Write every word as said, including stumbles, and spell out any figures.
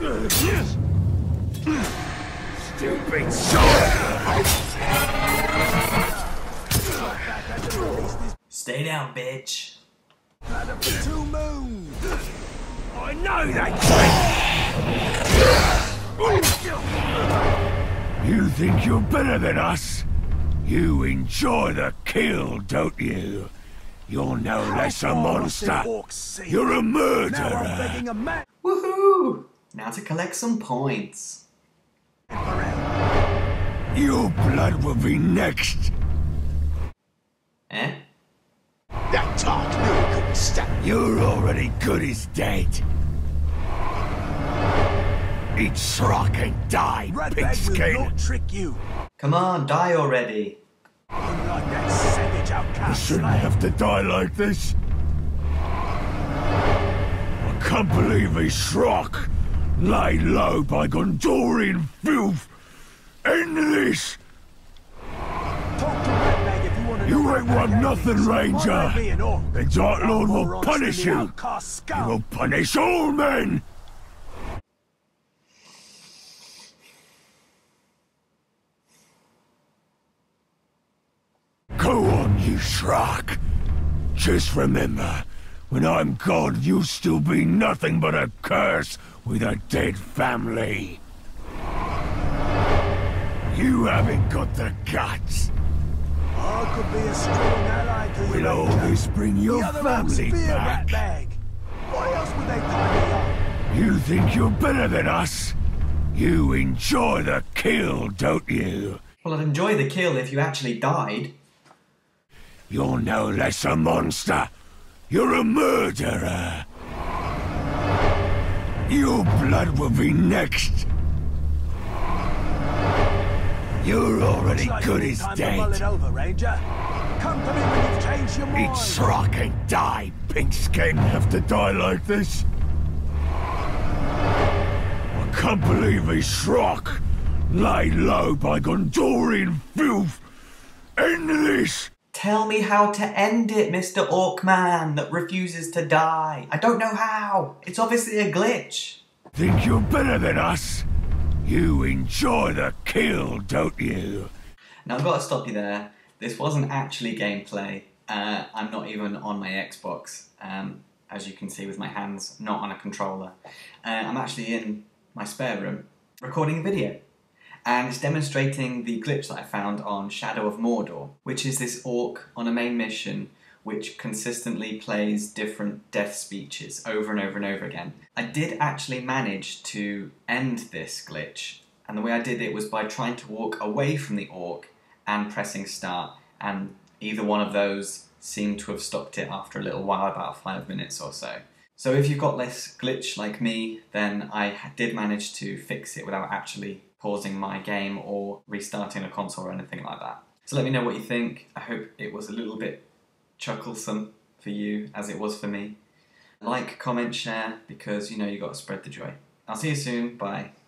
Stupid sword! Stay down, bitch. That'll be two moons. I know that. You think you're better than us? You enjoy the kill, don't you? You're no less a monster. You're a murderer. Woohoo! Now to collect some points. Your blood will be next. Eh? That tart really couldn't stand. You're already good as dead. Eat srock and die, pigskin. Will not trick you. Come on, die already. Unlike that savage outcast. I shouldn't have to die like this. I can't believe a srock laid low by Gondorian filth. End this. Talk to You ain't won nothing, Ranger! The Dark Lord will punish you! He will punish all men! Go on, you Shrock! Just remember, when I'm God, you'll still be nothing but a curse with a dead family. You haven't got the guts. I could be a strong ally to you. Will always bring your family back. Why else would they tie me up? You think you're better than us? You enjoy the kill, don't you? Well, I'd enjoy the kill if you actually died. You're no less a monster. You're a murderer. Your blood will be next. You're already like good as dead. Eat srock and die, pigskin. Have to die like this? I can't believe a srock laid low by Gondorian filth. End this! Tell me how to end it, Mister Orkman that refuses to die. I don't know how. It's obviously a glitch. Think you're better than us? You enjoy the kill, don't you? Now, I've got to stop you there. This wasn't actually gameplay. Uh, I'm not even on my Xbox, um, as you can see with my hands, not on a controller. Uh, I'm actually in my spare room, recording a video. And it's demonstrating the glitch that I found on Shadow of Mordor, which is this orc on a main mission which consistently plays different death speeches over and over and over again. I did actually manage to end this glitch, and the way I did it was by trying to walk away from the orc and pressing start, and either one of those seemed to have stopped it after a little while, about five minutes or so. So if you've got this glitch like me, then I did manage to fix it without actually pausing my game or restarting a console or anything like that. So let me know what you think. I hope it was a little bit chucklesome for you as it was for me. Like, comment, share, because you know you got to spread the joy. I'll see you soon. Bye.